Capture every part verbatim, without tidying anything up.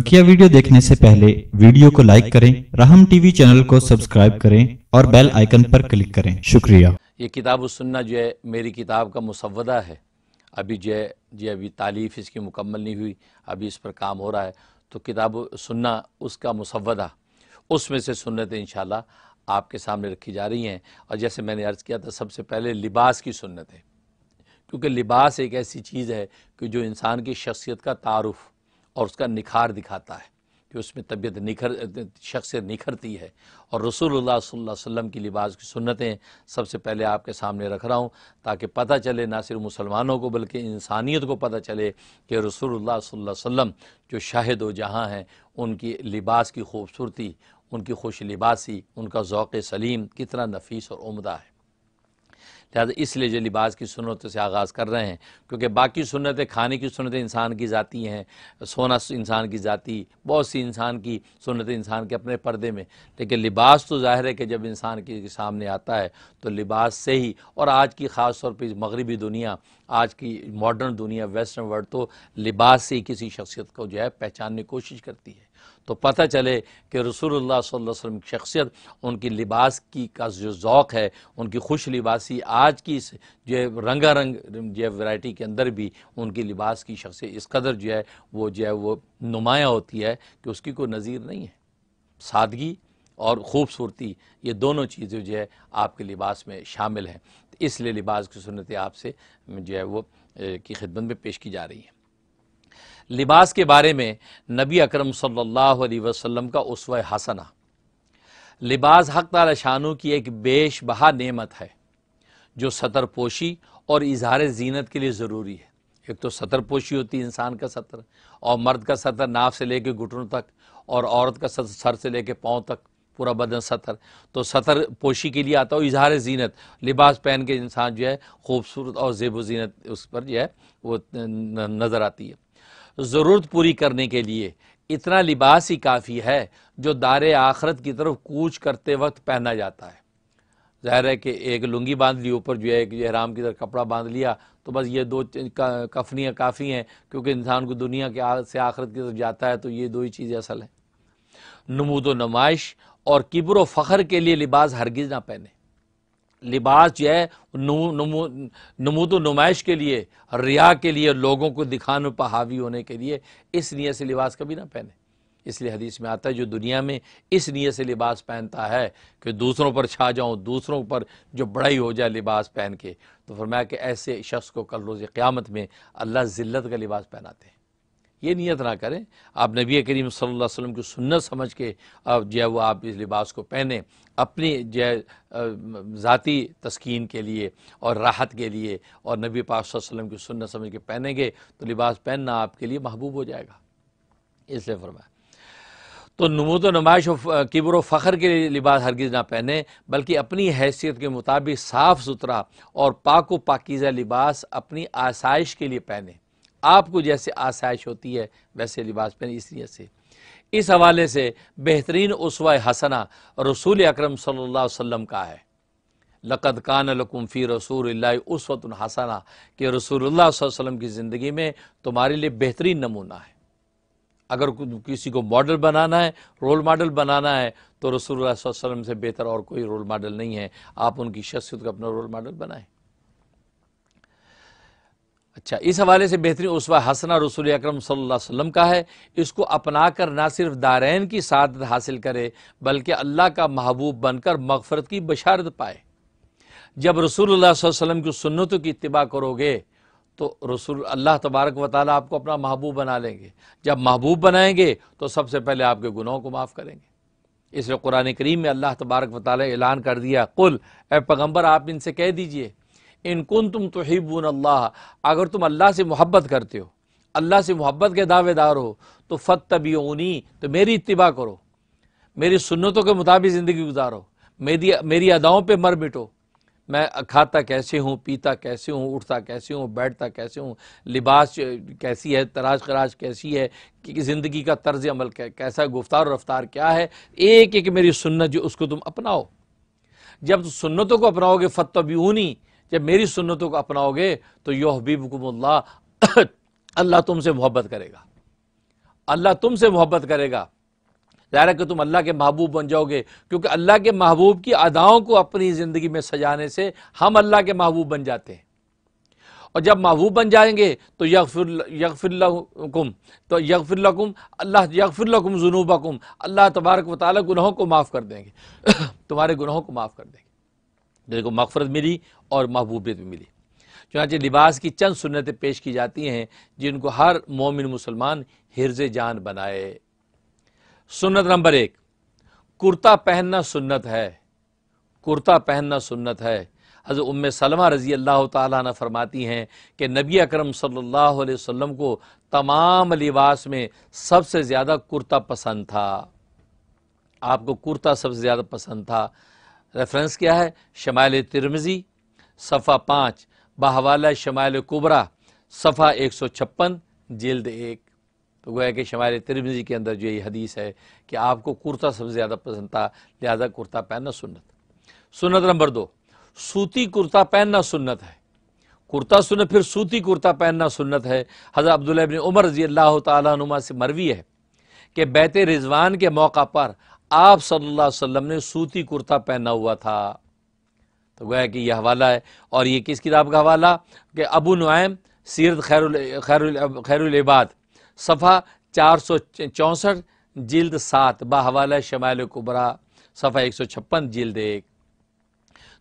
बकिया video देखने से पहले वीडियो को लाइक करें, राहम टीवी चैनल को सब्सक्राइब करें और बेल आइकन पर क्लिक करें। शुक्रिया। ये किताब-उस-सुन्ना जो है मेरी किताब का मुसवदा है, अभी जो है जी अभी तालीफ इसकी मुकम्मल नहीं हुई, अभी इस पर काम हो रहा है। तो किताब-उस-सुन्ना उसका मुसवदा, उसमें से सुन्नतें इंशाल्लाह आपके सामने रखी जा रही हैं। और जैसे मैंने अर्ज़ किया था, सबसे पहले लिबास की सुन्नत है, क्योंकि लिबास एक ऐसी चीज़ है कि जो इंसान की शख्सियत का तारुफ और उसका निखार दिखाता है, कि उसमें तबीयत निखर शख्सियत निखरती है। और रसूलुल्लाह सल्लल्लाहु अलैहि वसल्लम की लिबास की सुन्नतें सबसे पहले आपके सामने रख रहा हूँ, ताकि पता चले ना सिर्फ मुसलमानों को बल्कि इंसानियत को पता चले कि रसूलुल्लाह सल्लल्लाहु अलैहि वसल्लम जो शाहिद व जहाँ हैं, उनकी लिबास की खूबसूरती, उनकी खुश लिबासी, उनका ज़ौक़ सलीम कितना नफीस और उम्दा है। लिहाजा इसलिए जो लिबास की सुन्नत से आगाज़ कर रहे हैं, क्योंकि बाकी सुन्नतें, खाने की सुन्नतें इंसान की ज़ाती हैं, सोना इंसान की ज़ाती, बहुत सी इंसान की सुन्नतें इंसान के अपने पर्दे में, लेकिन लिबास तो ज़ाहिर है कि जब इंसान के सामने आता है तो लिबास से ही। और आज की ख़ास तौर पर मगरबी दुनिया, आज की मॉडर्न दुनिया, वेस्टर्न वर्ल्ड तो लिबास से ही किसी शख्सियत को जो है पहचानने की कोशिश करती है। तो पता चले कि रसूलुल्लाह सल्लल्लाहु अलैहि वसल्लम की शख्सियत, उनकी लिबास की का जो ज़ौक़ है, उनकी खुश लिबासी, आज की इस जो रंगा रंग जो वैरायटी के अंदर भी उनकी लिबास की शख्सियत इस कदर जो है वो जो है वो नुमाया होती है कि उसकी कोई नज़ीर नहीं है। सादगी और ख़ूबसूरती, ये दोनों चीज़ें जो है आपके लिबास में शामिल हैं। इसलिए लिबास की सुन्नतें आपसे जो है वो की खिदमत में पेश की जा रही हैं। लिबास के बारे में नबी अकरम सल्लल्लाहु अलैहि वसल्लम का उसवा हसना, लिबास हक़ ताला शानू की एक बेश बहा नेमत है, जो सतरपोशी और इजहार जीनत के लिए ज़रूरी है। एक तो सतरपोशी होती है इंसान का सतर, और मर्द का सतर नाफ से लेकर घुटनों तक, और औरत का सतर सर से लेकर पाँव तक, पूरा बदन सतर। तो सतर पोशी के लिए आता हो इजहार जीनत, लिबास पहन के इंसान जो है खूबसूरत और ज़ेब जीनत उस पर जो है वो नज़र आती है। ज़रूरत पूरी करने के लिए इतना लिबास ही काफ़ी है जो दारे आखरत की तरफ कूच करते वक्त पहना जाता है। ज़ाहिर है कि एक लुंगी बांध ली, ऊपर जो है एक एहराम की तरह कपड़ा बांध लिया, तो बस ये दो कफनियाँ काफ़ी हैं, क्योंकि इंसान को दुनिया के आ, से आखरत की तरफ जाता है तो ये दो ही चीज़ें असल हैं। नमूद व नुमाइश और किब्र व फ़ख्र के लिए लिबास हरगिज़ ना पहने। लिबास जो है नमूद व नुमाइश के लिए, रिया के लिए, लोगों को दिखाने पर हावी होने के लिए, इस नीयत से लिबास कभी ना पहने। इसलिए हदीस में आता है, जो दुनिया में इस नीयत से लिबास पहनता है कि दूसरों पर छा जाऊं, दूसरों पर जो बड़ाई हो जाए लिबास पहन के, तो फरमाया कि ऐसे शख्स को कल रोज़ क़यामत में अल्लाह ज़िल्लत का लिबास पहनाते हैं। ये नियत ना करें, आप नबी करीम सल्लल्लाहु अलैहि वसल्लम की सुन्नत समझ के जो है वो आप इस लिबास को पहने, अपनी जो है ज़ाती तस्कीन के लिए और राहत के लिए, और नबी पाक सल्लल्लाहु अलैहि वसल्लम की सुन्नत समझ के पहनेंगे तो लिबास पहनना आपके लिए महबूब हो जाएगा। इसलिए फरमाया तो नमूद व नुमाइश और किब्र व फ़ख्र के लिए लिबास हरगिज़ ना पहने, बल्कि अपनी हैसियत के मुताबिक साफ़ सुथरा और पाक व पाकीज़ा लिबास अपनी आसाइश के लिए पहने। आपको जैसे आसाइश होती है वैसे लिबास पहने। इस नीयत से, इस हवाले से बेहतरीन उसवा हसना रसूल अकरम सल्लल्लाहु अलैहि वसल्लम का है। लक़द कान लकुम फ़ी रसूलिल्लाहि उसवतुन हसना, कि रसूलुल्लाह सल्लल्लाहु अलैहि वसल्लम की ज़िंदगी में तुम्हारे लिए बेहतरीन नमूना है। अगर किसी को मॉडल बनाना है, रोल मॉडल बनाना है, तो रसूलुल्लाह सल्लल्लाहु अलैहि वसल्लम से बेहतर और कोई रोल मॉडल नहीं है। आप उनकी शख्सियत को अपना रोल मॉडल बनाएँ। अच्छा, इस हवाले से बेहतरीन उसवा हसना रसूल अकरम सल्लल्लाहु अलैहि वसल्लम का है। इसको अपना कर ना सिर्फ दारैन की सादत हासिल करे, बल्कि अल्लाह का महबूब बनकर मगफरत की बशारत पाए। जब रसूलुल्लाह सल्लल्लाहु अलैहि वसल्लम की सुन्नतों की इत्तिबा करोगे तो रसूल अल्लाह तबारक व तआला आपको अपना महबूब बना लेंगे। जब महबूब बनाएंगे तो सबसे पहले आपके गुनाहों को माफ़ करेंगे। इसलिए कुरान करीम में अल्लाह तबारक व तआला ऐलान कर दिया, कुल ए पैगम्बर आप इनसे कह दीजिए, इन कुंतुम तुहिब्बून अल्लाह, अगर तुम अल्लाह से मोहब्बत करते हो, अल्लाह से मोहब्बत के दावेदार हो, तो फत्तबिऊनी, तो मेरी इत्तिबा करो, मेरी सुन्नतों के मुताबिक ज़िंदगी गुजारो, मेरी मेरी अदाओं पे मर मिटो। मैं खाता कैसे हूँ, पीता कैसे हूँ, उठता कैसे हूँ, बैठता कैसे हूँ, लिबास कैसी है, तराश खराश कैसी है, कि ज़िंदगी का तर्ज अमल कैसा, गुफ्तार रफ्तार क्या है, एक एक मेरी सुन्नत जो उसको तुम अपनाओ। जब तुम सुन्नतों को अपनाओगे, फत्तबिऊनी, जब मेरी सुन्नतों को अपनाओगे तो युहब्बिबुकुमुल्लाह, अल्लाह तुमसे मोहब्बत करेगा, अल्लाह तुमसे मोहब्बत करेगा, ज़ाहिर है कि तुम अल्लाह के महबूब बन जाओगे, क्योंकि अल्लाह के महबूब की अदाओं को अपनी ज़िंदगी में सजाने से हम अल्लाह के महबूब बन जाते हैं। और जब महबूब बन जाएंगे तो यगफिर यगफिरलकुम तो यगफिरलकुम अल्लाह यगफिरलकुम ज़ुनूबकुम, अल्लाह तबारक व तआला गुनाहों को माफ़ कर देंगे, तुम्हारे गुनाहों को माफ़ कर देंगे। देखो, मग़फ़िरत मिली और महबूबियत भी मिली। चुनांचे लिबास की चंद सुन्नतें पेश की जाती हैं जिनको हर मोमिन मुसलमान हिर्ज़ जान बनाए। सुन्नत नंबर एक, कुर्ता पहनना सुन्नत है। कुर्ता पहनना सुन्नत है। हज़रत उम्मे सलमा रज़ी अल्लाह ताला अन्हा फरमाती हैं कि नबी अकरम सल्लल्लाहु अलैहि वसल्लम को तमाम लिबास में सबसे ज़्यादा कुर्ता पसंद था। आपको कुर्ता सबसे ज़्यादा पसंद था। रेफरेंस क्या है? शमाइल तिरमिज़ी सफ़ा पाँच, बहवाला शमाइल कुबरा सफ़ा एक सौ छप्पन, जिल्द एक। तो गोया कि शमाइल तिरमिज़ी के अंदर जो ये हदीस है कि आपको कुर्ता सबसे ज़्यादा पसंद था, लिहाजा कुर्ता पहनना सुन्नत। सुन्नत नंबर दो, सूती कुर्ता पहनना सुन्नत है। कुर्ता सुन्नत, फिर सूती कुर्ता पहनना सुन्नत है। हज़रत अब्दुल्लाह इब्न उमर रज़ी अल्लाह तआला अन्हुमा से मरवी है कि बैत रिजवान के मौका पर आप सल्लल्लाहु अलैहि वसल्लम ने सूती कुर्ता पहना हुआ था। तो गोया कि यह हवाला है, और ये किस किताब का हवाला कि अबू नुआइम सीरत खैरुल खैरुल खैरुल इबाद सफ़ा चार सौ चौंसठ जिल्द सात, बाहवाला शमाइल कुबरा सफ़ा एक सौ छप्पन जिल्द एक।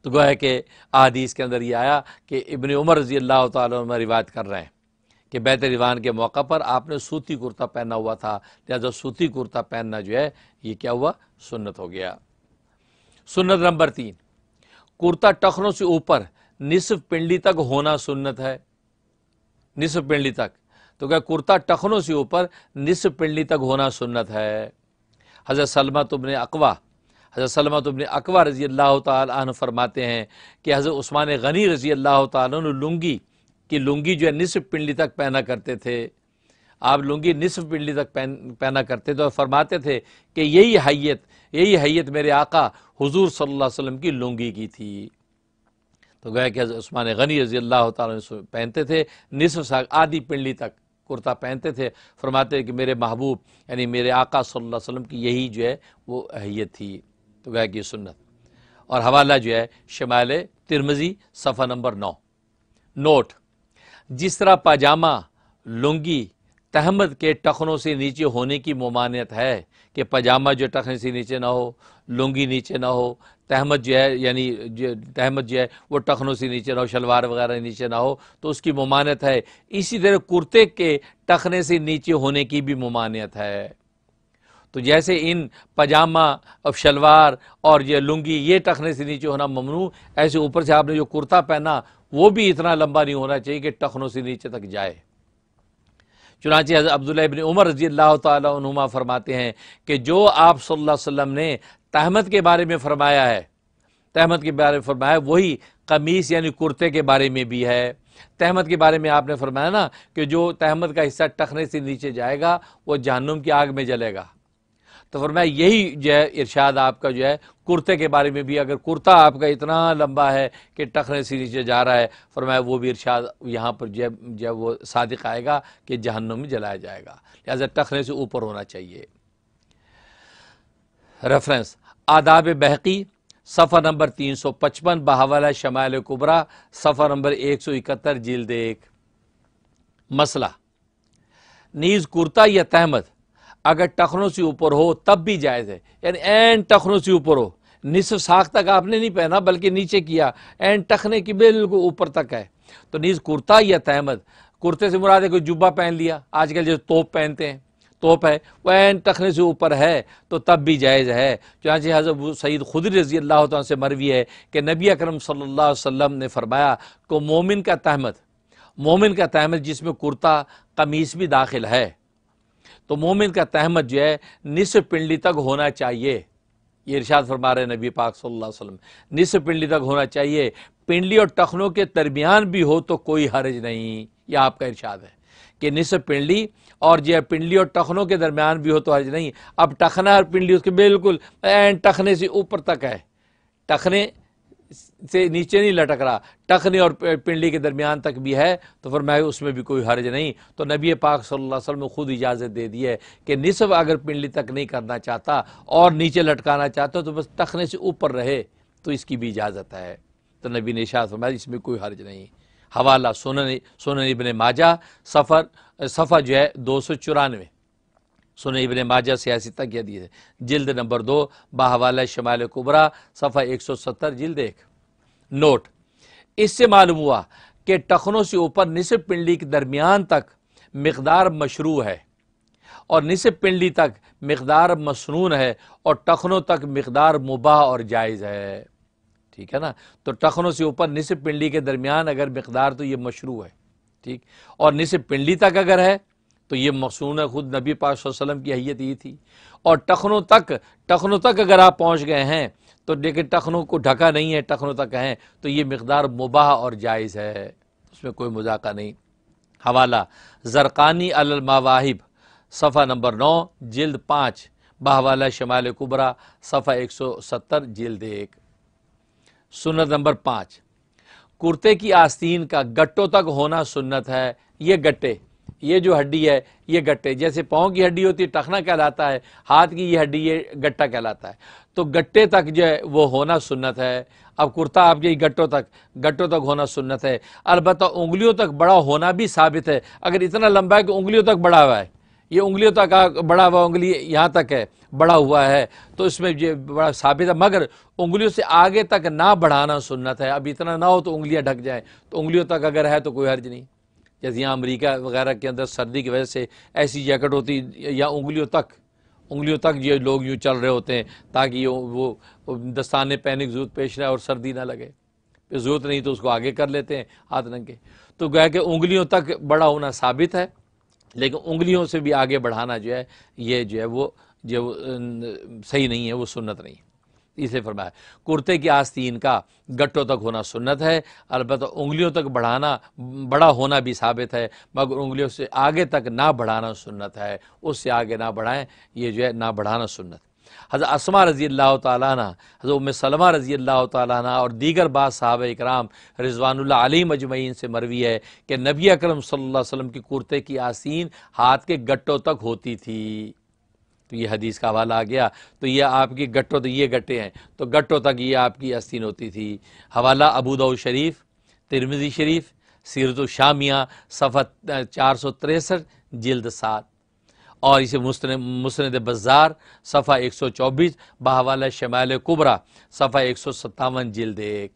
तो गोया कि अहादीस के अंदर ये आया कि इब्न उमर रज़ी अल्लाह तआला अन्हुमा रिवायत कर रहे हैं कि बैत रिजवान के मौका पर आपने सूती कुर्ता पहना हुआ था, लिहाजा सूती कुर्ता पहनना जो है ये क्या हुआ, सुन्नत हो गया। सुन्नत नंबर तीन, कुर्ता टखनों से ऊपर निसफ पिंडली तक होना सुन्नत है। निसफ पिंडली तक, तो क्या कुर्ता टखनों से ऊपर निसफ पिंडली तक होना सुन्नत है। हज़रत सलमा तुबने अकवा हज़रत सलमा तुबने अकवा रज़ी अल्लाह तआला अन्हा फरमाते हैं कि हज़रत उस्मान गनी रज़ी अल्लाह तआला अन्हु लुंगी की लुंगी जो है निसफ पिंडली तक पहना करते थे। आप लुंगी निसफ पिंडली तक पहन पहना करते थे और फरमाते थे कि यही हैयत यही हैयत मेरे आका हुजूर सल्लल्लाहु अलैहि वसल्लम की लुंगी की थी। तो गया कि उस्मान गनी रज़ी अल्लाह तआला अन्हु पहनते थे निसफ आधी पिंडली तक कुर्ता पहनते थे। फरमाते कि मेरे महबूब यानी मेरे आका सल्लल्लाहु अलैहि वसल्लम की यही जो है वो हैयत थी। तो गया कि सुन्नत। और हवाला जो है शमाइल तिरमिज़ी सफ़ा नंबर नौ। नोट, जिस तरह पाजामा लुंगी तहमद के टखनों से नीचे होने की ममानियत है कि पजामा जो टखने से नीचे ना हो, लुंगी नीचे ना हो, तहमद जो है यानी जो तहमद जो है वो टखनों से नीचे ना हो, शलवार वगैरह नीचे ना हो, तो उसकी ममानियत है। इसी तरह कुर्ते के टखने से नीचे होने की भी ममानियत है। तो जैसे इन पजामा और शलवार और ये लुंगी ये टखने से नीचे होना ममनू, ऐसे ऊपर से आपने जो कुर्ता पहना वो भी इतना लंबा नहीं होना चाहिए कि टखनों से नीचे तक जाए। चुनांचे हज़रत अब्दुल्लाह इब्न उमर रज़ी अल्लाह तआला अन्हुमा फरमाते हैं कि जो आप सल्लल्लाहु अलैहि वसल्लम ने तहमद के बारे में फरमाया है तहमद के बारे में फरमाया वही कमीज़ यानी कुर्ते के बारे में भी है। तहमद के बारे में आपने फरमाया ना कि जो तहमद का हिस्सा टखने से नीचे जाएगा वो जहन्नुम की आग में जलेगा। तो फरमाया यही जो है इरशाद आपका जो है कुर्ते के बारे में भी, अगर कुर्ता आपका इतना लंबा है कि टखने से नीचे जा रहा है, फरमाया वो भी इरशाद यहाँ पर जब जब वो सादिक आएगा कि जहन्नुम में जलाया जाएगा, लिहाजा टखने से ऊपर होना चाहिए। रेफरेंस आदाब बहकी सफ़ा नंबर तीन सौ पचपन, बहावाला शमाइल कुबरा सफ़ा नंबर एक सौ इकहत्तर जिल्द एक। मसला, नीज़ कुर्ता या तहमद अगर टखनों से ऊपर हो तब भी जायज़ है, यानी एन टखनों से ऊपर हो, निसफ साख तक आपने नहीं पहना बल्कि नीचे किया, एन टखने की बिल्कुल ऊपर तक है। तो नीज़ कुर्ता या तहमद, कुर्ते से मुराद है कोई जुब्बा पहन लिया, आजकल जो तोप पहनते हैं तोप है, वह एन टखने से ऊपर है तो तब भी जायज़ है। चुनांचे हज़रत सईद खुदरी रज़ी अल्लाह तआला से मरवी है कि नबी अकरम सल्लल्लाहु अलैहि वसल्लम ने फरमाया कि मोमिन का तहमद मोमिन का तहमद जिसमें कुर्ता कमीज़ भी दाखिल है, तो मोमिन का तहमद जो है निसफ पिंडली तक होना चाहिए। ये इरशाद फरमा रहे नबी पाक सल्लल्लाहु अलैहि वसल्लम, निसफ पिंडली तक होना चाहिए। पिंडली और टखनों के दरमियान भी हो तो कोई हरज नहीं। यह आपका इरशाद है कि निसफ पिंडली और जो है पिंडली और टखनों के दरमियान भी हो तो हरज नहीं। अब टखना और पिंडली उसके बिल्कुल एंड टखने से ऊपर तक है, टखने से नीचे नहीं लटक रहा, टखने और पिंडली के दरमियान तक भी है, तो फरमाया उसमें भी कोई हर्ज नहीं। तो नबी पाक सल्लल्लाहु अलैहि वसल्लम ने खुद इजाज़त दे दी है कि निसब अगर पिंडली तक नहीं करना चाहता और नीचे लटकाना चाहता तो बस टखने से ऊपर रहे तो इसकी भी इजाज़त है। तो नबी ने इशारा फरमाया इसमें कोई हर्ज नहीं। हवाला सुनन सुनन इब्ने माजा सफ़र सफ़ा जो है दो सौ चौरानवे, सुनन इब्ने माजा सियासी तक की हदीस है, जिल्द नंबर दो बाहवाला शमाल कुबरा सफ़ा एक सौ सत्तर जिल्द एक। नोट, इससे मालूम हुआ कि टखनों से ऊपर निसब पिंडली के दरमियान तक मकदार मशरू है और निसब पिंडली तक मकदार मसनून है और टखनों तक मकदार मुबाह और जायज़ है। ठीक है ना, तो टखनों से ऊपर निसब पिंडली के दरमियान अगर मकदार तो ये मशरू है, ठीक, और निसब पिंडली तक अगर है तो ये मखसून है। खुद नबी पाक सल्लल्लाहु अलैहि वसल्लम की हैयत ये थी। और टखनों तक टखनों तक अगर आप पहुंच गए हैं तो देखिए टखनों को ढका नहीं है, टखनों तक हैं तो ये मकदार मुबाह और जायज़ है, उसमें कोई मजाका नहीं। हवाला ज़रक़ानी अल मवाहिब सफ़ा नंबर नौ जिल्द पाँच बाहवाला शमाल कुबरा सफ़ा एक सौ सत्तर जिल्द एक। सुन्नत नंबर पाँच, कुर्ते की आस्तीन का गट्टों तक होना सुन्नत है। ये गट्टे, ये जो हड्डी है ये गट्टे, जैसे पाँव की हड्डी होती है टखना कहलाता है, हाथ की ये हड्डी ये गट्टा कहलाता है, तो गट्टे तक जो है वो होना सुन्नत है। अब कुर्ता आपके गट्टों तक गट्टों तक होना सुन्नत है। अलबत्ता उंगलियों तक बड़ा होना भी साबित है। अगर इतना लंबा है कि उंगलियों तक बड़ा हुआ है, ये उंगलियों तक बड़ा हुआ, उंगली यहाँ तक है बड़ा हुआ है, तो इसमें ये बड़ा साबित है, मगर उंगलियों से आगे तक ना बढ़ाना सुन्नत है। अब इतना ना हो तो उंगलियाँ ढक जाएँ, तो उंगलियों तक अगर है तो कोई हर्ज नहीं। जैसे यहाँ अमेरिका वगैरह के अंदर सर्दी की वजह से ऐसी जैकेट होती है, या उंगलियों तक उंगलियों तक ये लोग यूँ चल रहे होते हैं ताकि ये वो दस्ताने पहनने की ज़रूरत पेश ना और सर्दी ना लगे, फिर ज़रूरत नहीं तो उसको आगे कर लेते हैं हाथ नंगे। तो गया कि उंगलियों तक बड़ा होना साबित है, लेकिन उंगलियों से भी आगे बढ़ाना जो है ये जो है वो जो सही नहीं है, वो सुन्नत नहीं है। इसे फरमाया कुर्ते की आस्तीन का गट्टों तक होना सुन्नत है, अलबत्ता उंगलियों तक बढ़ाना बड़ा होना भी साबित है, मगर उंगलियों से आगे तक ना बढ़ाना सुन्नत है, उससे आगे ना बढ़ाएं, ये जो है ना बढ़ाना सुन्नत। हज़रत अस्मा रज़ी अल्लाह तआला अन्हा, हज़रत उम्मे सलमा रज़ी अल्लाह तआला अन्हा और दीगर बाद सहाबा इकराम रिज़वानुल्लाह अलैहिम अजमईन से मरवी है कि नबी अकरम सल्लल्लाहु अलैहि वसल्लम की कुर्ते की आस्तीन हाथ के गट्टों तक होती थी। तो ये हदीस का हवाला आ गया। तो ये आपकी गट्टों, तो ये गट्टे हैं, तो गट्टों तक ये आपकी आस्तीन होती थी। हवाला अबू दाऊद शरीफ, तिरमिज़ी शरीफ, सीरतु शामिया सफ़ा चार सौ तिरसठ जिल्द सात, और इसे मुस्न मुस्नद बज़ार सफ़ा एक सौ चौबीस बाहवाला शमाल कुबरा सफ़ा एक सौ सत्तावन जिल्द एक।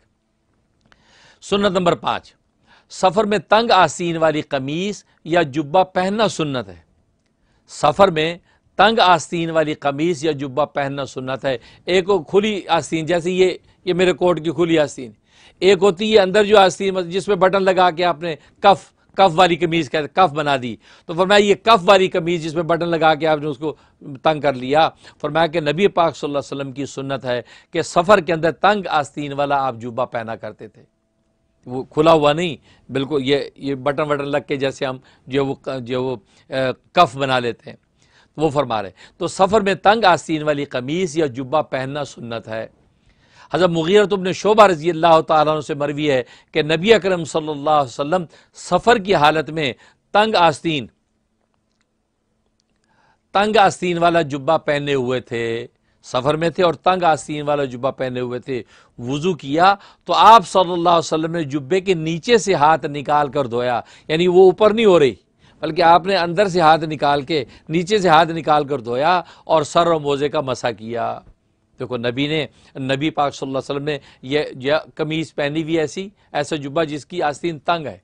सुन्नत नंबर पाँच, सफ़र में तंग आस्तीन वाली कमीज़ या जुब्बा पहनना सुन्नत है। सफ़र में तंग आस्तीन वाली कमीज़ या जुब्बा पहनना सुन्नत है। एक वो खुली आस्तीन, जैसे ये ये मेरे कोट की खुली आस्तीन, एक होती है अंदर जो आस्तीन जिसमें बटन लगा के आपने कफ़ कफ़ वाली कमीज़ कहते कफ़ बना दी। तो फरमाया ये कफ़ वाली कमीज़ जिसमें बटन लगा के आपने उसको तंग कर लिया, फरमाया कि नबी पाक सल्लल्लाहु अलैहि वसल्लम की सुन्नत है कि सफ़र के अंदर तंग आस्तीन वाला आप जुब्बा पहना करते थे, वो खुला हुआ नहीं, बिल्कुल ये ये बटन वटन लग के जैसे हम जो वो जो वो कफ़ बना लेते हैं, वो फरमा रहे। तो सफ़र में तंग आस्तीन वाली कमीज़ या जुब्बा पहनना सुन्नत है। हज़रत मुग़ीरा इब्न शोबा रज़ी अल्लाह तआला अन्हु से मरवी है कि नबी अकरम सल्लल्लाहु अलैहि वसल्लम सफ़र की हालत में तंग आस्तीन तंग आस्तीन वाला जुब्बा पहने हुए थे। सफ़र में थे और तंग आस्तीन वाला जुब्बा पहने हुए थे। वुज़ू किया तो आप सल्लल्लाहु अलैहि वसल्लम ने जुब्बे के नीचे से हाथ निकाल कर धोया, यानी वो ऊपर नहीं हो रही बल्कि आपने अंदर से हाथ निकाल के नीचे से हाथ निकाल कर धोया और सर और मोज़े का मसा किया। देखो नबी ने नबी पाक सल्लल्लाहु अलैहि वसल्लम ने यह यह कमीज़ पहनी हुई ऐसी ऐसा जुब्बा जिसकी आस्तीन तंग है,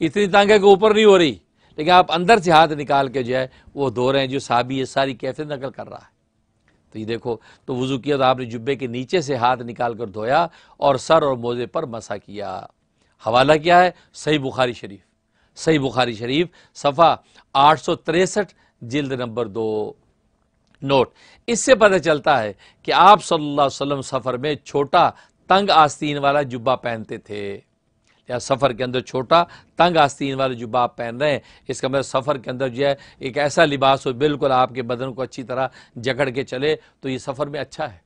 इतनी तंग है कि ऊपर नहीं हो रही, लेकिन आप अंदर से हाथ निकाल के जो है वो धो रहे हैं, जो साहबी ये सारी कैफे नकल कर रहा है। तो ये देखो, तो वज़ू किया तो आपने जुब्बे के नीचे से हाथ निकाल कर धोया और सर और मोज़े पर मसा किया। हवाला क्या है? सही बुखारी शरीफ सही बुखारी शरीफ सफ़ा आठ सौ तिरसठ जिल्द नंबर दो। नोट, इससे पता चलता है कि आप सल्लल्लाहु अलैहि वसल्लम सफ़र में छोटा तंग आस्तीन वाला जुब्बा पहनते थे, या सफ़र के अंदर छोटा तंग आस्तीन वाला जुब्बा आप पहन रहे हैं। इसका मतलब सफ़र के अंदर जो है एक ऐसा लिबास हो बिल्कुल आपके बदन को अच्छी तरह जकड़ के चले, तो ये सफ़र में अच्छा है।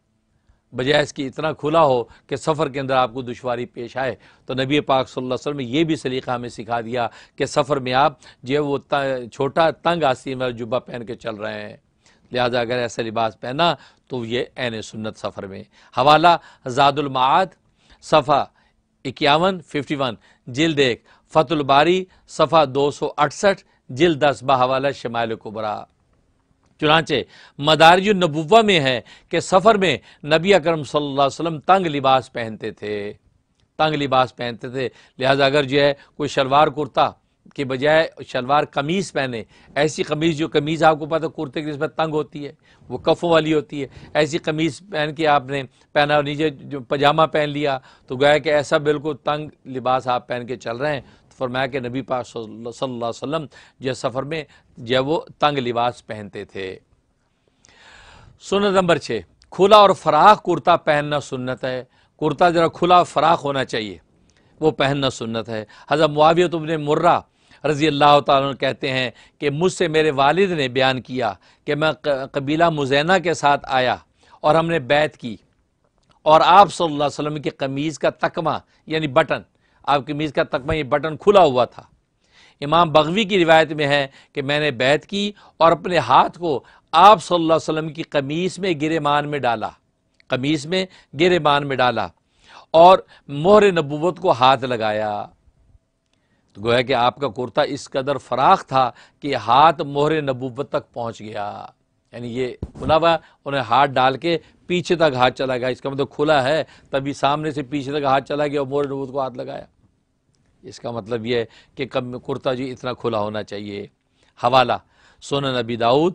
बजाय इसकी इतना खुला हो कि सफ़र के अंदर आपको दुश्वारी पेश आए। तो नबी पाक सल्लल्लाहु अलैहि वसल्लम ने यह भी सलीक़ा हमें सिखा दिया कि सफ़र में आप जो है वो छोटा तंग आस्तीन वाला जुब्बा पहन के चल रहे हैं, लिहाजा अगर ऐसा लिबास पहना तो ये ऐन सुन्नत सफ़र में। हवाला ज़ादुल मआद सफ़ा इक्यावन फिफ्टी वन जिल्द एक, फतुल बारी सफ़ा दो सौ अड़सठ, जिल्द दस बहवाला शमाइल कुबरा। चुनांचे मदारिजुन नबुव्वा में है कि सफ़र में नबी अकरम सल्लल्लाहु अलैहि वसल्लम तंग लिबास पहनते थे, तंग लिबास पहनते थे लिहाजा अगर जो है कोई शलवार कुर्ता के बजाय शलवार कमीज़ पहने, ऐसी कमीज़ जो कमीज़ आपको पता कुर्ते की नस्बत तंग होती है, वो कफ़ों वाली होती है, ऐसी कमीज़ पहन के आपने पहना और नीचे जो पजामा पहन लिया तो गया कि ऐसा बिल्कुल तंग लिबास आप पहन के चल रहे हैं। तो फरमाया कि नबी पाक सल्लल्लाहु अलैहि वसल्लम जो सफ़र में जो वो तंग लिबास पहनते थे। सुन्नत नंबर छः, खुला और फराख कुर्ता पहनना सुन्नत है। कुर्ता ज़रा खुला फराख होना चाहिए, वो पहनना सुन्नत है। हज़रत मुआविया इब्न मुर्रा रज़ी अल्लाह ताला अन्हु कहते हैं कि मुझसे मेरे वालिद ने बयान किया कि मैं कबीला मुज़ैना के साथ आया और हमने बैत की और आप सल्लल्लाहु अलैहि वसल्लम की कमीज़ का तकमा यानी बटन, आप कमीज़ का तकमा ये बटन खुला हुआ था। इमाम बग़वी की रिवायत में है कि मैंने बैत की और अपने हाथ को आप सल्लल्लाहु अलैहि वसल्लम की कमीज़ में गिरेबान में डाला, कमीज़ में गिरेबान में डाला और मोहर नबूवत को हाथ लगाया। तो गोया कि आपका कुर्ता इस कदर फराख था कि हाथ मोहरे नबूवत तक पहुंच गया, यानी ये खुला हुआ, उन्हें हाथ डाल के पीछे तक हाथ चला गया। इसका मतलब खुला है तभी सामने से पीछे तक हाथ चला गया और मोहरे नबूवत को हाथ लगाया। इसका मतलब ये है कि कम कुर्ता जी इतना खुला होना चाहिए। हवाला सुनन अबी दाऊद,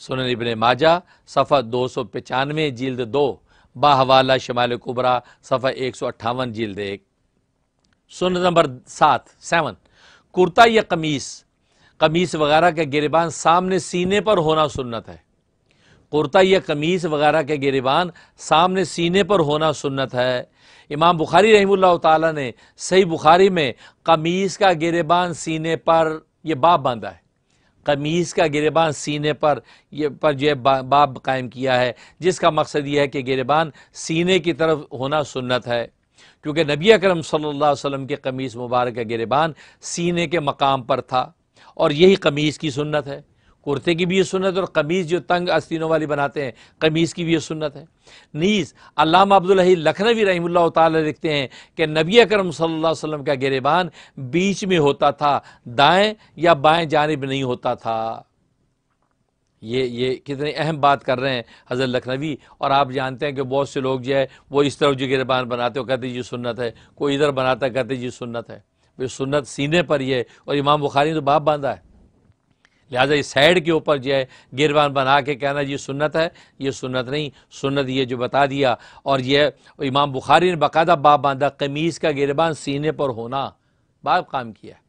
सुनन इब्न माजा सफ़ा दो सौ पचानवे जिल्द दो, बाहवाला शमाल कुबरा सफ़ा एक सौ अट्ठावन जिल्द एक। सुन्नत नंबर सात सेवन, कुर्ता या कमीज़ कमीज़ वगैरह के गिरेबान सामने सीने पर होना सुन्नत है। कुर्ता या कमीज़ वगैरह के गिरेबान सामने सीने पर होना सुन्नत है। इमाम बुखारी रहमतुल्लाह ताला ने सही बुखारी में कमीज़ का गिरेबान सीने पर यह बाब बांधा है, कमीज़ का गिरेबान सीने पर ये पर जो है बाब कायम किया है, जिसका मकसद यह है कि गिरेबान सीने की तरफ होना सुन्नत है, क्योंकि नबी अकरम सल्लल्लाहु अलैहि वसल्लम के कमीज़ मुबारक का गिरेबान सीने के मकाम पर था और यही कमीज़ की सुन्नत है। कुर्ते की भी ये सुन्नत और कमीज़ जो तंग आस्तीनों वाली बनाते हैं कमीज़ की भी ये सुन्नत है। नीज़ अल्लामा अब्दुल हई लखनवी रहमतुल्लाह ताला लिखते हैं कि नबी अकरम सल्लल्लाहु अलैहि वसल्लम का गिरेबान बीच में होता था, दाएं या बाएं जानिब नहीं होता था। ये ये कितनी अहम बात कर रहे हैं हज़रत लखनवी। और आप जानते हैं कि बहुत से लोग जो है वो इस तरफ जो गिरेबान बनाते हो कहते जी सुन्नत है, कोई इधर बनाता कहते जी सुन्नत है, वो सुन्नत सीने पर ही है। और इमाम बुखारी ने तो बाप बांधा है, लिहाजा इस साइड के ऊपर जो है गिरबान बना के कहना ये सुन्नत है, ये सुन्नत नहीं, सुन्नत ये जो बता दिया। और यह इमाम बुखारी ने बाकायदा बाब बांधा कमीज़ का गिरबान सीने पर होना, बाब काम किया है।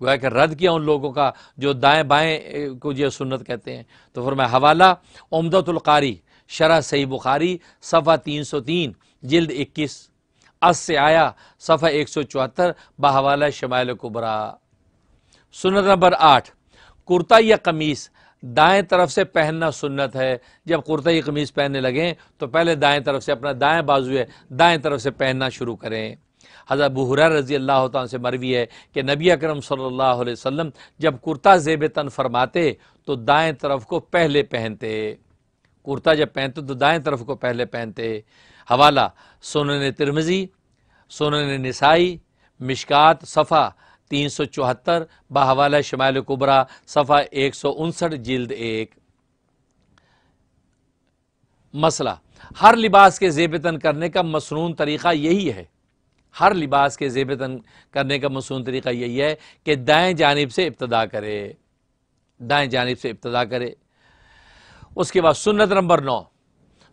गोया कि रद्द किया उन लोगों का जो दाएं बाएं को जो सुन्नत कहते हैं। तो फरमाया हवाला उम्दतुल कारी शरह सही बुखारी सफ़ा तीन सौ तीन जिल्द इक्कीस अस से आया सफ़ा एक सौ चौहत्तर बहवाला शमाइल कुबरा। सुन्नत नंबर आठ, कुर्ता या कमीज़ दाएं तरफ से पहनना सुन्नत है। जब कुर्ता या कमीज़ पहनने लगें तो पहले दाएं तरफ से, अपना दाएं बाजू है दाएं तरफ से पहनना शुरू करें। हज़रत अबू हुरैरा रज़ी अल्लाह तआला से मरवी है कि नबी अकरम सल्लल्लाहु अलैहि वसल्लम जब कुर्ता ज़ेब तन फरमाते तो दाएं तरफ को पहले पहनते, कुर्ता जब पहनते तो दाएं तरफ को पहले पहनते। हवाला सुनन तिरमिज़ी, सुनन निसाई, मिशकात सफ़ा तीन सौ चौहत्तर बहवाला शमाइल कुबरा सफ़ा एक सौ उनसठ जिल्द एक। मसला, हर लिबास के ज़ेबतन करने का मसनून तरीक़ा यही है, हर लिबास के ज़ेबतन करने का मसनून तरीक़ा यही है कि दाएं जानिब से इब्तदा करे, दाएं जानिब से इब्तदा करे। उसके बाद सुन्नत नंबर नौ,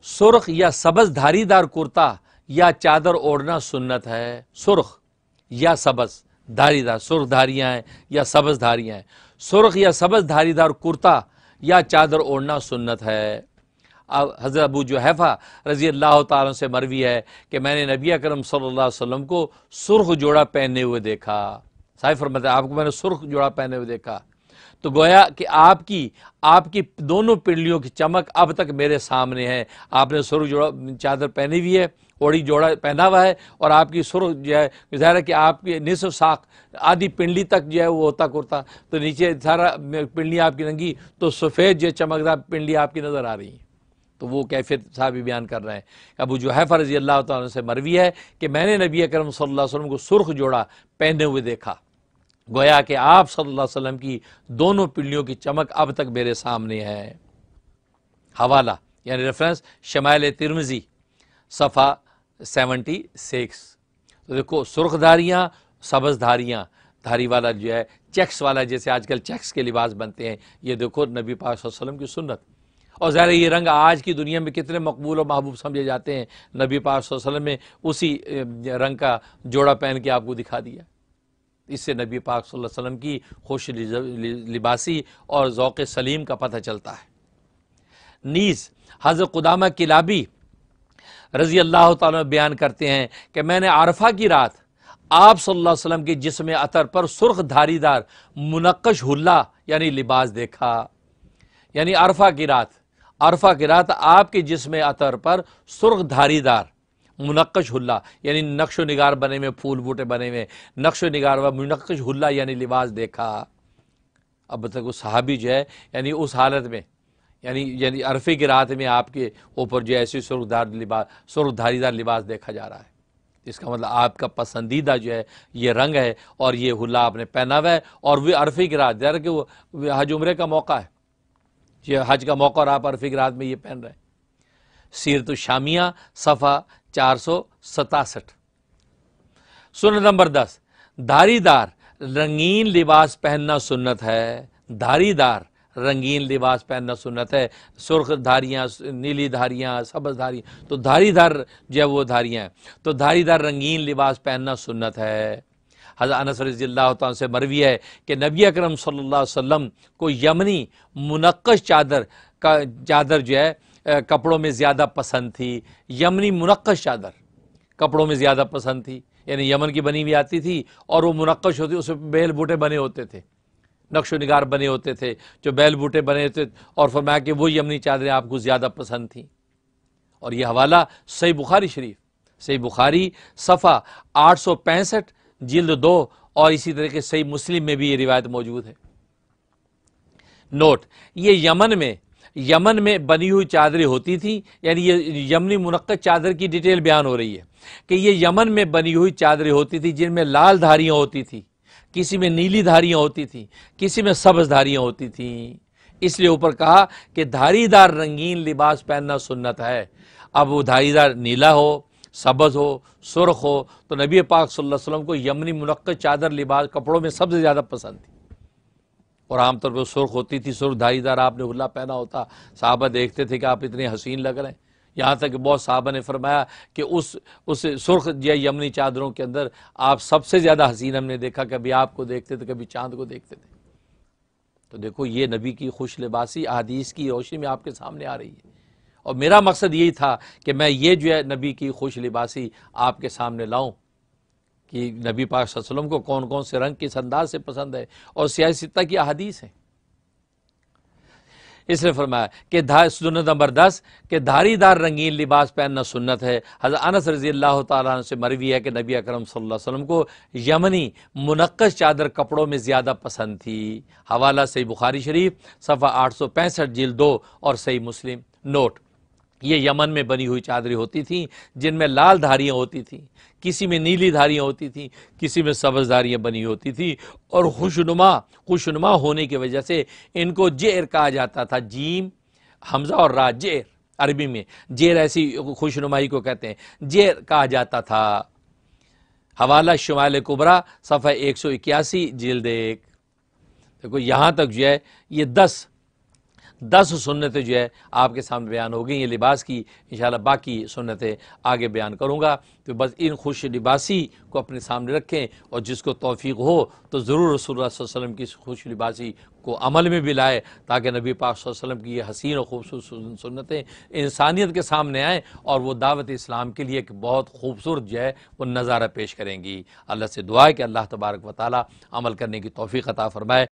सुर्ख या सबज़ धारीदार कुर्ता या चादर ओढ़ना सुन्नत है। सुर्ख या सबज़ धारीदार, सुर्ख धारियाँ हैं या सबज़ धारियाँ हैं, सुर्ख या सबज़ धारीदार कुर्ता या चादर ओढ़ना सुन्नत है। अब हज़रत अबू जुहैफा रज़ी अल्लाह तआला से मरवी है कि मैंने नबी अकरम सल्लल्लाहु अलैहि वसल्लम को सुर्ख जोड़ा पहने हुए देखा। साहिब फरमाते हैं आपको मैंने सुर्ख जोड़ा पहने हुए देखा, तो गोया कि आपकी आपकी दोनों पिंडलियों की चमक अब तक मेरे सामने है। आपने सुर्ख जोड़ा चादर पहनी हुई है, ओढ़ी जोड़ा पहना हुआ है, और आपकी सुर्ख जो है ज़ाहिर है कि आपकी निसफ साख आधी पिंडली तक जो है वो होता कुर्ता, तो नीचे सारा पिंडली आपकी नंगी, तो सफ़ेद जो चमकदार पिंडली आपकी नज़र आ रही है। तो वो कैफियत साहब भी बयान कर रहे हैं। अबू जुहैफा रज़ी अल्लाह तआला अन्हु से मरवी है कि मैंने नबी अकरम सल्लल्लाहु अलैहि वसल्लम को सुर्ख जोड़ा पहने हुए देखा, गोया कि आप सल्लल्लाहु अलैहि वसल्लम की दोनों पिंडलियों की चमक अब तक मेरे सामने है। हवाला यानी रेफरेंस शमाइल तिरमिज़ी सफ़ा सेवेंटी सिक्स। तो देखो सुर्खधारियाँ, सब्ज़धारियाँ, धारी वाला जो है चेक्स वाला, जैसे आजकल चेक्स के लिबास बनते हैं, ये देखो नबी पाक सल्लल्लाहु अलैहि वसल्लम की सुन्नत। और ज़ाहिर ये रंग आज की दुनिया में कितने मकबूल और महबूब समझे जाते हैं, नबी पाक सल्लल्लाहु अलैहि वसल्लम में उसी रंग का जोड़ा पहन के आपको दिखा दिया। इससे नबी पाक सल्लल्लाहु अलैहि वसल्लम की खुश लिबासी और ज़ौक़ सलीम का पता चलता है। नीज़ हज़रत क़ुदामा किलाबी रज़ी अल्लाह ताला बयान करते हैं कि मैंने आरफा की रात आप सल्लल्लाहु अलैहि वसल्लम के जिस्म अतर पर सुर्ख धारीदार मुनक्कश हुल्ला यानी लिबास देखा। यानी आरफा की रात, अरफा की रात आपके जिस्म अतर पर सुर्ख धारीदार मुनक्कश हुल्ला यानी नक्शो निगार बने में, फूल बूटे बने में नक्शो निगार व मुनक्कश हुल्ला यानी लिबास देखा। अब तक उस सहाबी जो है यानी उस हालत में यानी यानी अरफे की रात में आपके ऊपर जो ऐसी सुर्खदार लिबास सुर्खधारीदार लिबास देखा जा रहा है। इसका मतलब आपका पसंदीदा जो है ये रंग है और ये हुल्ला आपने पहना हुआ है, और वह अरफे की रात जरा कि वो हज उमरे का मौका है, ये हज का मौका और आप अरफे की रात में ये पहन रहे हैं। सीरत शामिया सफ़ा चार सौ सतासठ। सुन्नत नंबर दस, धारीदार रंगीन लिबास पहनना सुन्नत है। धारीदार रंगीन लिबास पहनना सुन्नत है। सुर्ख धारियाँ, नीली धारियाँ, सब्ज़ धारियाँ, तो धारीदार जो है वो धारियाँ हैं, तो धारीदार रंगीन लिबास पहनना सुन्नत है। हज़रत अनस रज़ियल्लाहु तआला से मरवी है कि नबी अकरम सल्लल्लाहु अलैहि वसल्लम को यमनी मुनक्कश चादर का चादर जो है कपड़ों में ज़्यादा पसंद थी। यमनी मुनक्कश चादर कपड़ों में ज़्यादा पसंद थी, यानी यमन की बनी हुई आती थी और वो मुनक्कश होती, उसमें बेल बूटे बने होते थे, नक्शो निगार बने होते थे, जो बेल बूटे बने होते थे, और फरमाया कि वो यमनी चादरें आपको ज़्यादा पसंद थीं। और यह हवाला सही बुखारी शरीफ, सही बुखारी सफ़ा आठ सौ पैंसठ जिल्द दो, और इसी तरह के सही मुस्लिम में भी ये रिवायत मौजूद है। नोट, ये यमन में यमन में बनी हुई चादरें होती थी, यानी ये यमनी मुनक्कश चादर की डिटेल बयान हो रही है कि ये यमन में बनी हुई चादरें होती थी जिनमें लाल धारियाँ होती थी, किसी में नीली धारियाँ होती थी, किसी में सब्ज़ धारियाँ होती थी। इसलिए ऊपर कहा कि धारीदार रंगीन लिबास पहनना सुन्नत है। अब वो धारीदार नीला हो, सबज हो, सुर्ख हो, तो नबी पाक सल्लल्लाहु अलैहि वसल्लम को यमनी मुनक्कश चादर लिबास कपड़ों में सबसे ज़्यादा पसंद थी, और आमतौर पर सुर्ख होती थी, सुर्ख धारीदार आपने हुल्ला पहना होता। साहबा देखते थे कि आप इतने हसीन लग रहे हैं, यहाँ तक कि बहुत साहबा ने फरमाया कि उस उस सुर्ख या यमनी चादरों के अंदर आप सबसे ज़्यादा हसीन हमने देखा, कभी आपको देखते थे, कभी चाँद को देखते थे। तो देखो ये नबी की खुश लिबासी अहादीस की रोशनी में आपके सामने आ रही है, और मेरा मकसद यही था कि मैं ये जो है नबी की खुश लिबासी आपके सामने लाऊं कि नबी पाक सल्लल्लाहु अलैहि वसल्लम को कौन कौन से रंग किस अंदाज से पसंद है, और सियासत की अहादीस है। इसने फरमाया कि सुन्नत नंबर दस के धारीदार रंगीन लिबास पहनना सुन्नत है। हज़रत अनस रज़ी अल्लाह तआला अन्हु से मरवी है कि नबी अकरम सल्लल्लाहु अलैहि वसल्लम को यमनी मुनक्कश चादर कपड़ों में ज़्यादा पसंद थी। हवाला सही बुखारी शरीफ सफ़ा आठ सौ पैंसठ जिल्द दो और सही मुस्लिम। नोट, ये यमन में बनी हुई चादरें होती थीं जिनमें लाल धारियाँ होती थीं, किसी में नीली धारियाँ होती थीं, किसी में सब्ज़ धारियाँ बनी होती थीं, और खुशनुमा खुशनुमा होने की वजह से इनको जेर कहा जाता था। जीम हमज़ा और रा, जेर अरबी में जेर ऐसी खुशनुमाई को कहते हैं, जेर कहा जाता था। हवाला शमाइल कुबरा सफ़ा एक सौ इक्यासी जिल्द एक। देखो यहाँ तक जो है ये दस दस सुन्नतें जो है आपके सामने बयान हो गई ये लिबास की। इंशाल्लाह बाकी सुन्नतें आगे बयान करूँगा, तो बस इन खुश लिबासी को अपने सामने रखें, और जिसको तौफीक हो तो ज़रूर रसूलुल्लाह सल्लल्लाहु अलैहि वसल्लम की खुश लिबासी को अमल में भी लाए, ताकि नबी पाक सल्लल्लाहु अलैहि वसल्लम की ये हसीन और खूबसूरत सुन्नतें इंसानियत के सामने आएँ, और वो दावत इस्लाम के लिए एक बहुत खूबसूरत जो है वो नज़ारा पेश करेंगी। अल्लाह से दुआ है कि अल्लाह तबारक व तआला अमल करने की तौफीक अता फ़रमाए।